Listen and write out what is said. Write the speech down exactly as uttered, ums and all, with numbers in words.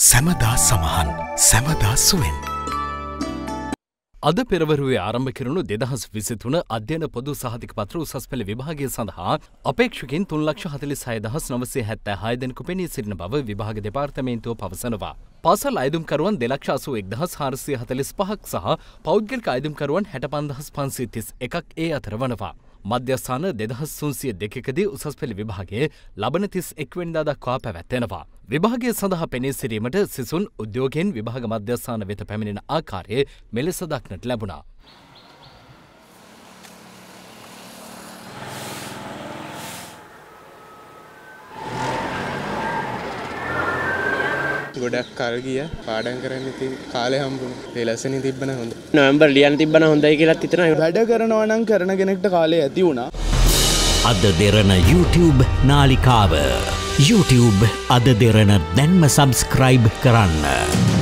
සමදා සමහන් සමදා සුවෙන් අද පෙරවරුවේ ආරම්භ කෙරුණු දෙදහස් විසිතුන අධ්‍යයන පොදු සහතික පත්‍ර උසස් පෙළ විභාගය සඳහා අපේක්ෂකයන් තුන් ලක්ෂ හතළිස් හය හදාස් නවසිය හැත්තෑ හය දෙනෙකු පෙනී සිටින බව විභාග දෙපාර්තමේන්තුව පවසනවා. පාසල් අයදුම්කරුවන් දෙලක්ෂ අසූ එක්දාස් හාරසිය හතළිස් පහක් සහ පෞද්ගලික අයදුම්කරුවන් හැට පන්දාස් පන්සිය තිස් එකක් ඒ අතර වනවා. මධ්‍යස්ථාන දෙදහස් තුන්සිය දෙකකදී උසස් පෙළ විභාගයේ ලබන තිස් එක් වෙනිදා දක්වා පැවැත්වෙනවා. විභාගය සඳහා පෙනී සිටීමට සිසුන් උද්‍යෝගයෙන් විභාග මධ්‍යස්ථාන වෙත පැමිණෙන ආකාරය මෙලෙස දක්නට ලැබුණා. ගොඩක් කල් ගියා පාඩම් කරන්න. ඉතින් කාලේ හම්බුනේ. ඒ ලැසෙනි තිබ්බන හොඳ. නොවැම්බර් ලියන්න තිබ්බන හොඳයි කියලාත් හිතනවා. වැඩ කරනවා නම් කරන කෙනෙක්ට කාලේ ඇති වුණා. අද දෙරණ YouTube නාලිකාව. YouTube අද දෙරණ දැන්ම subscribe කරන්න.